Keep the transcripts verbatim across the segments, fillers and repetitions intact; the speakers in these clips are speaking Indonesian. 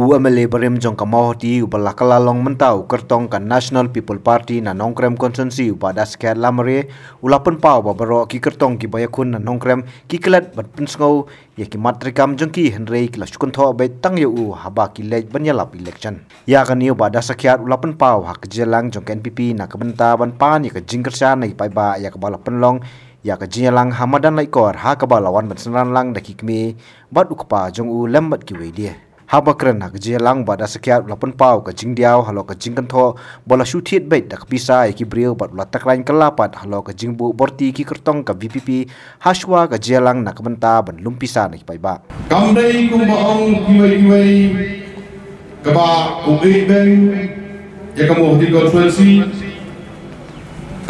U ame labourem jong kamaoti upa lakalalong mentau kertong kan National People's Party na nongkrem konsensi upa Dasakhiat lamare ulapan pau babaro ki kertong ki bayakun na nongkrem ki kelat bat pensngau ya ki matrikam jong ki henrei klas kuntho bet tangyu u haba ki lej banyalap election ya kan ni upa Dasakhiat ulapan pau hak jelang jong K N P na kebenta ban pan ya ke jingkersa na ipaiba ya kebala penlong ya ke jelang hamadan laikor ha kebala wan bensenan lang dakikmi bat ukpa jong u lembat ki we dia haba keren hak jelang bada sekiat ulapan pau ke jingdiau halo ke jingkentho bola sutit bait dak pisa ki breu bat latak lain kelapat halo ke jingbu borti ki kertong ke V P P haswa ke jelang nak benta ban lumpisa nak paiba kamdai ku baong kiwei-kiwei keba ubi ben ya kamu di konferensi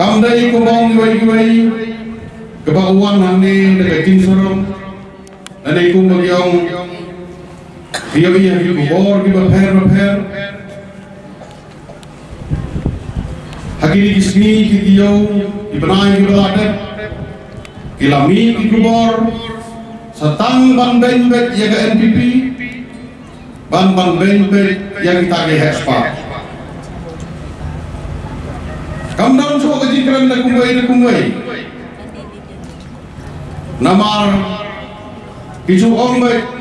kamdai ku baong kiwei-kiwei keba uang hane dekat jingsorong nanai ku bagiong Dia punya kubor di baper-baper. Hakiri kismi kitiyo dibenai kibeladat. Kilami kubor setang ban benbet ya ke N P P. Ban ban benbet yang kita ke H E S P A. Kamdan so kejikran da kumbai da kumbai. Namar kisu ombet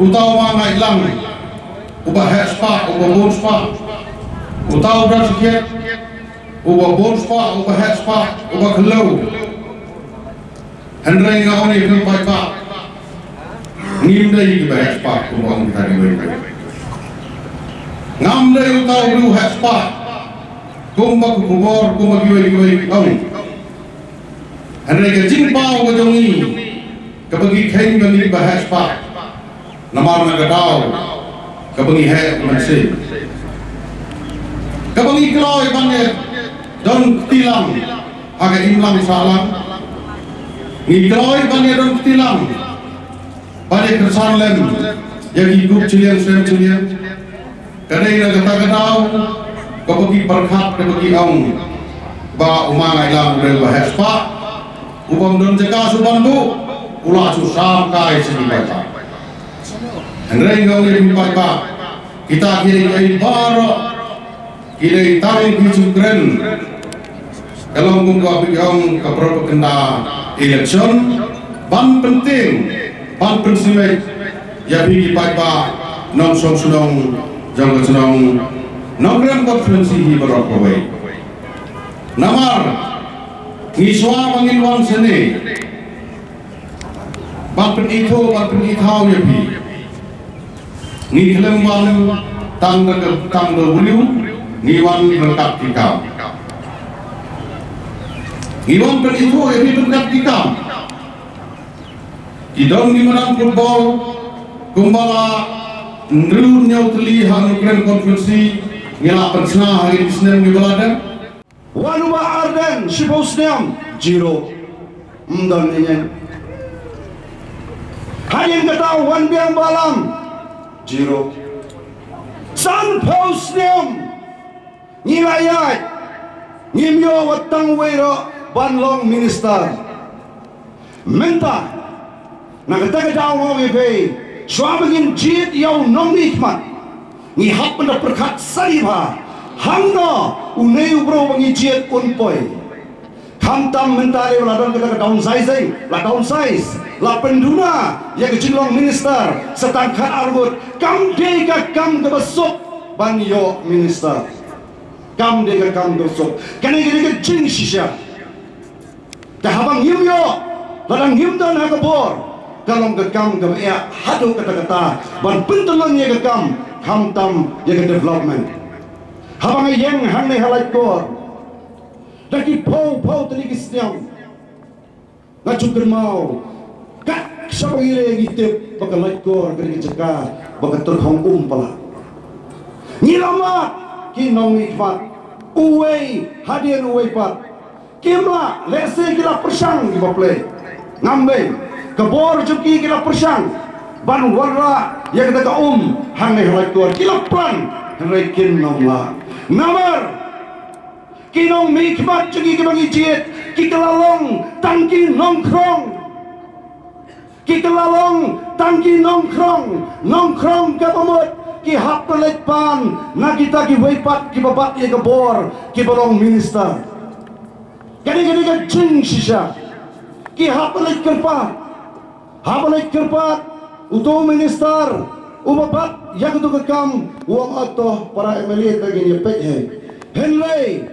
Utawa ngai lang, uba hespa, uba bonspa, utawa Dasakhiat, uba bonspa, uba hespa, uba kelau. Henry ngaoni pun baik pak, ngim dayi uba hespa, uba kita diwei. Ngam dayi utawa lu hespa, kumbak kubor, kumbak diwei diwei kami. Henry kejing pau kejongi, kebagi kain kami uba hespa. Namar na gadao kabangi he manse kabangi kloi banget don tilang aga imlang salam ni kloi banget don tilang bane kersan lem jadi grup cilian sem cilian kadai na gata gadao kabangi perhat kabangi aung ba umang ilang rel bahaspa ubang don jeka subandu ulah susam kai sedibata Henry ngawi empat pak kita kiri kiri baru kiri tarik hijau keren kalau mengungkap yang keberapa kena election ban penting ban penting ya bagi empat pak non song senong jangan senong nongkrong konferensi baru kowe namar ngiswa mangin wan seni ban penito ban penitau ya bi Ni lembang tangga tangga beliung, ni wan berkat tikam. Ni wan itu ini berkat tikam. Idong di menang football, gembala nrul nyautli hanukren konferensi ngila pensna hari Isnin di Belanda. Wanuba Arden Sibosniam Jiro mdan ini. Hanya ketahuan biang balam. Jiro San Pausnium Nilayai Nimyo Watang Wero Banlong Minister Minta Nagataga Dawo Webe Swabagin Jit Yau Nongitman Ni Hapanda Perkat Sariba Hangno Uneu Bro Bangi Jit Unpoi Hantam Mentari Ladon Kataga Daun Saizai Ladon Saiz Lapan duna yang kecilong minister setangkat argut kam deka kam kebesok banyo minister kam deka kam kebesok kena kena kecil sisya dah habang him yo ladang him dan hakebor kalong kekam kebaya hadu kata-kata ban pentelan ya kekam kam tam ya ke development habang yang hane halai kor daki pau pau terikis nyam ngacuk mau Kak sabagire ngitip pakalait ko agri cekar bakatur hong umpala. Nilama kinong ikmat uwei hadian uwei pat. Kimla lese kila persang di baple. Ngambeng kebor juki kila persang ban warra ya kata ka um hangai halait ko kila plan rekin nomla. Namar kinong mikmat juki kebangi jiet kikalalong tangki nongkrong Kita lalong tangki nongkrong, nongkrong ke pemut ki haplet pan na kita ki weipat ki babat ye gabor ki borong minister kani kani ka jing shisha ki haplet kirpa haplet kirpa uto minister u babat ya kutu ka kam uang ato para M L A ta gini pek he henley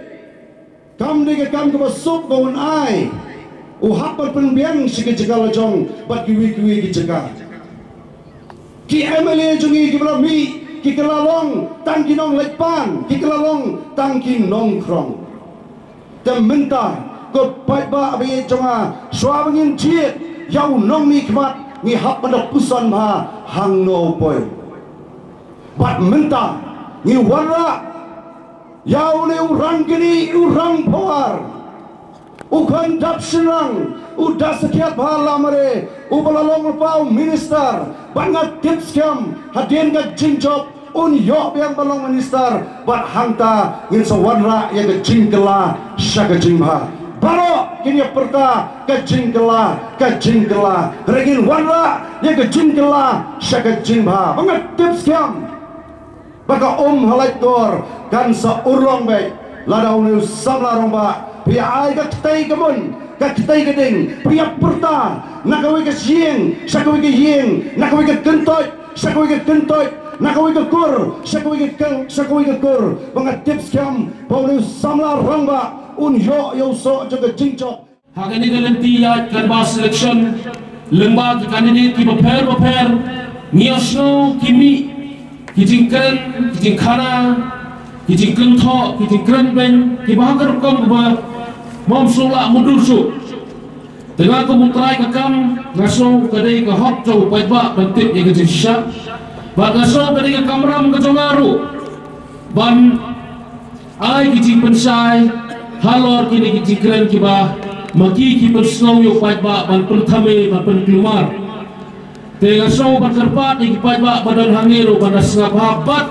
kam de ka kam ko sup ko un ai u hapal pen biang sik jekal jong bat ki wi ki wi ki jekal ki M L A jungi ki berami ki kelalong tangki nong lepan ki kelalong tangki nong krong dan minta ke baik-baik abis jonga suara ingin ciet yau nong mikmat ni hak pada pusan ma hang no boy bat minta ni wala yau ni urang gini urang poar ukan dap senang udah sekiat bahala mere ubalalong lepau minister bangat tips kem hadian ke jingcop un yok yang balong minister bat hangta ngin sewarra yang ke jingkela syaka jingha barok kini perta ke jingkela ke jingkela regin warra yang ke jingkela syaka jingha bangat tips kem baka om halai tor kan seurlong baik ladau ni sabla romba pia ai ka tei kemun ka tei keding pia perta nakawi ka sieng sakawi ka yeng nakawi ka kentot sakawi ka kentot nakawi ka kur sakawi ka keng sakawi ka kur bangatip skam pauli samla rangba un yo yo so jaga jingchok hagani ka lenti ya karba selection lengba ka kanini ki beper beper niosno kimi ki jingkan ki jingkhana ki jingkan tho ki jingkran ben ki bahakar kom ba mom sulak mundur su tengah kebutrai kakam ngaso kadai kahop cow paibak bantip yang kecil syak bak ngaso kadai kakam ram kecongaru ban ai kicik pensai halor kini kicik keren kibah maki kipen snow yuk paibak ban pentame ban penkelumar tengah so ban kerpat yang paibak badan hangiru ban asngap habat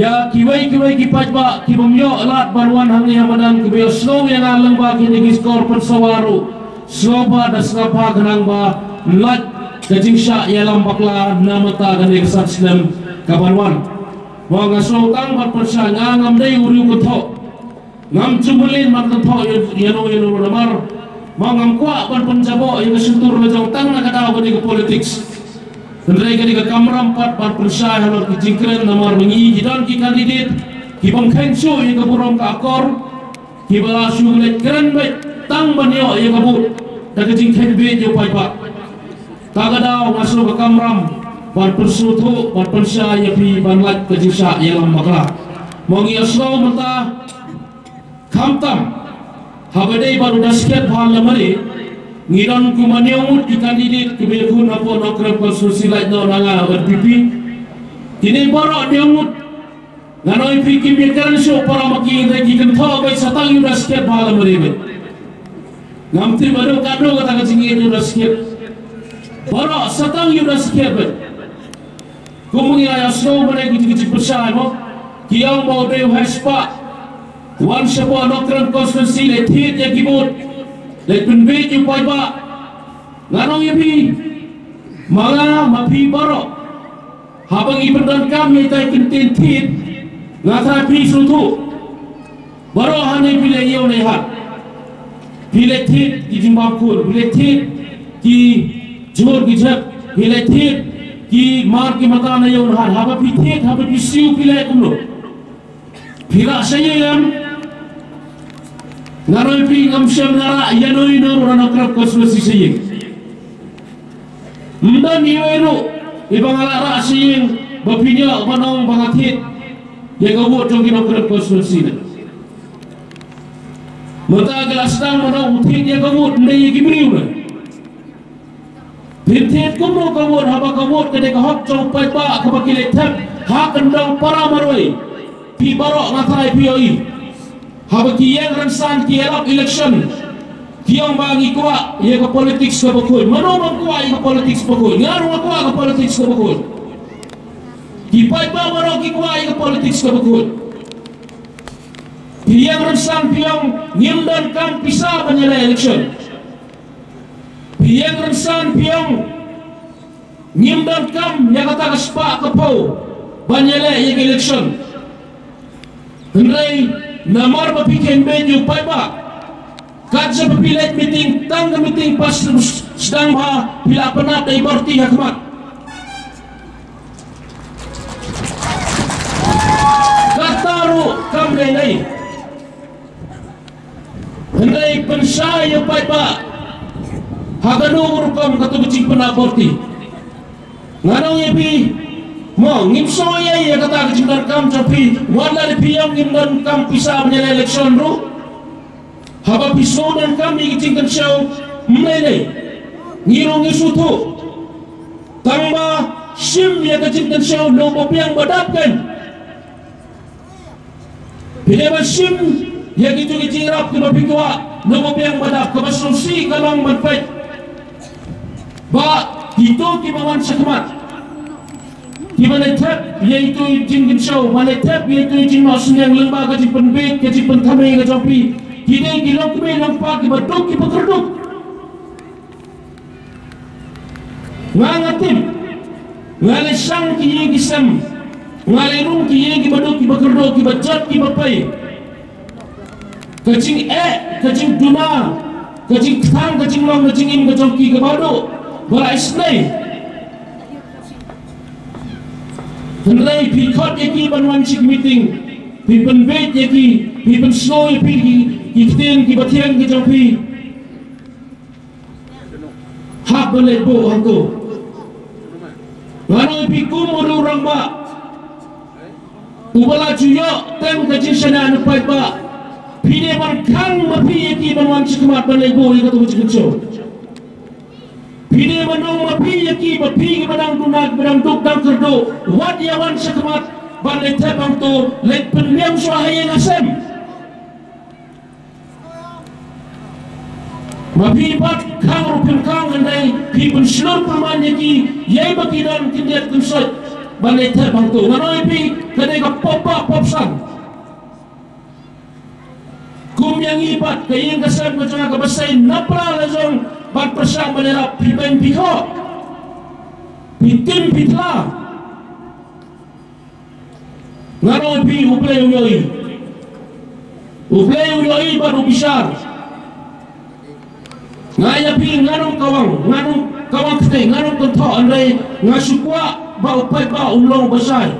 ya kiwai kiwai kipat ba kibumyo lat barwan hangi hamadan kibiyo slow yang alang ba kini skor persawaru slow ba dasna ba ganang ba lat kajing sya ya lampakla namata gani kesat slam kabanwan wa ngaso tang ba persa ngam dai uriu kotho ngam cumulin mat kotho yano yano namar ma ngam kwa ban pencabo yang sentur lejong tang nakadaw gani ke politics Tendrai kali ke kamera empat par persah halor kejingkren nomor mengi jidon ki kandidat ki bangkensu ye kaburong ka akor ki balasu le keren baik tang banyo ye kabut da kejingkren be je pai pak tagadaw masuk ke kamera par persutu par persah ye pi banlat kejisa ye lam makla mongi asau mata khamtam habadei baru dasket bhal lamari ngidon kumaniomut di kandidat kebekun apa nokrep konsulsi laitna nanga berpipi kini borok diomut nganoi fikir mikiran syuk para maki regi kentau baik satang yudah sikit pahala meribet ngamtri baru kado kata kecingi yudah sikit borok satang yudah sikit bet kumungilah yasno mereka kecil-kecil persyai mo kiau mau dew haspa wan syapa nokrep konsulsi laitit ya kibut Lekun bit yu pai ba ngarong yapi mala mapi baro habang ibadan kami tai kintin tit ngasa pi sutu baro hane pile yau nei hat pile tit ki jimbab kul pile tit ki jor ki jap pile tit ki mar ki mata nei yau hat haba pi tit haba pi siu pile kumlo pila sayem Ngaroi ping amsyam nara yanoi nor ranakrap konsulasi siyeng mdan iwero ibangalara siyeng bapinya banong bangatit ya gawot jongi nakrap konsulasi na mata gelasdang banong utit ya gawot ndai gibriu na tintet kumro gawot haba gawot kede kahok chompai pa kabakile thap ha kendang para maroi pi barok ngatai pioi Habaki yang rensan kielap election kiong bangi kuat ia ke politik sebekul menurut kuat ia ke politik sebekul ngaruh kuat ke politik sebekul kipai bawa rogi kuat ia ke politik sebekul yang rensan piong nyimdan kan pisah menyelai election yang rensan piong nyimdan kam yang kata kesepak kepau banyele yek election nrai namar bapi campaign yu paiba kaje pilek meeting tang meeting pas sedang ha bila penat dai berti hikmat kataru kam dai dai nrai pensai yu paiba haganu urkam katubuci penat berti ngarong yepi Mong ngimsoya ya kata kejimkan kam tapi wala dipiang ngimkan kam pisah menyala election ru haba pisau dan kami kejimkan syau menene ngirung isutu tambah sim ya kejimkan syau nombok yang badapkan pilihkan sim ya gitu kejirap kebapikwa nombok yang badap kebasusi kalang manfaat ba itu kibawan sekmat Gimana tap yaitu izin kencau, mana tap yaitu izin maksudnya yang lembaga di penbek, di pentamai, di jopi, kini gilok kue nampak kebaduk, kebaduk, ngangatim, ngale sang kini gisem, ngale rung kini kebaduk, kebaduk, kebaduk, kebapai, kecing eh, kecing duna, kecing tang, kecing long, kecing im, kejoki, kebaduk, beraisnei. Henrai pikot yaki banwan cik meeting pipen bet yaki pipen snow yaki ikten ki batian ki jampi hak boleh bo aku lalu pikum uru ramba ubala juyo tem kajin sana nupai ba pine ban kang mapi yaki banwan cik mat boleh bo ikatu cik kecoh Pine menung mapi yaki mapi badang dunak badang duk dan kerdo wat yawan sekmat ban letep angto let penliam suahaya ngasem mapi bat kang rupin kang andai pipun selur perman yaki yai baki dan kindiat kunsut ban letep angto nganoi pi kadai ka popak popsang kum yang ibat kayang kasem kacang kabasai napra lazong Bat persang menerap pipen pihok pitim pitlah ngaroi pi ublai uyoi ublai uyoi baru besar ngaya pi ngarong kawang ngarong kawang kete ngarong kentok andai ngasukwa bau pai bau ulong besar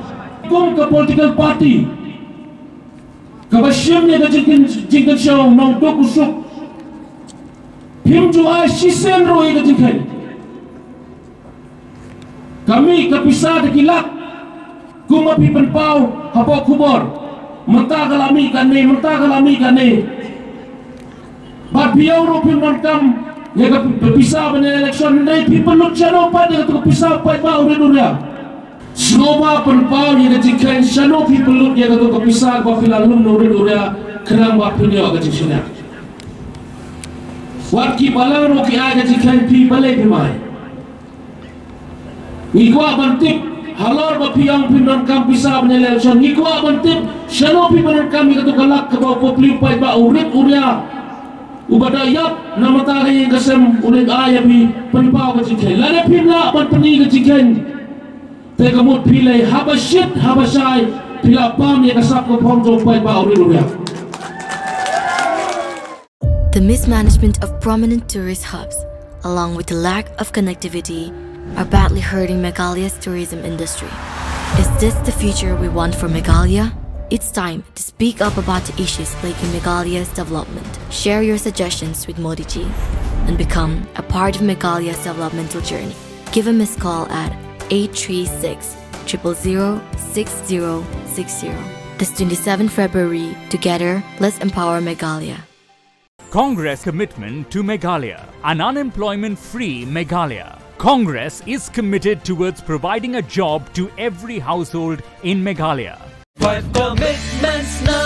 kum ke political party kabasyamnya kajingkan jingkan syau nong dok usuk Him juga sisen roy ketikai. Kami kepisah dekilak, kumapi berpau, hapok kubor, mentah kalami kane, mentah kalami kane. Bapiau rupin mankam, ya kepisah benar election ini, people look channel pada kepisah pada udah dunia. Semua berpau ya ketikai, channel people look ya kepisah bafilan lum udah dunia, kerang bapinya ketikai. Waktu balang roki aja di K N P balik dimai. Nikwa bantip halor bapi yang pimpinan kami bisa menyelesaikan. Nikwa bantip seno pimpinan kami ketuk galak ke bawah popli pai ba urip uria. Ubadayap nama tari kesem urip ayabi penipau kecikai. Lada pimla bantini kecikai. Tekamut pilih habasyid habasai pila pam yang kesap ke pongjo pai ba urip uria. The mismanagement of prominent tourist hubs, along with the lack of connectivity, are badly hurting Meghalaya's tourism industry. Is this the future we want for Meghalaya? It's time to speak up about the issues plaguing Meghalaya's development. Share your suggestions with Modiji and become a part of Meghalaya's developmental journey. Give him a missed call at eight three six, zero zero zero, six zero six zero. This twenty-seventh of February, together, let's empower Meghalaya. Congress commitment to Meghalaya, an unemployment-free Meghalaya. Congress is committed towards providing a job to every household in Meghalaya. But the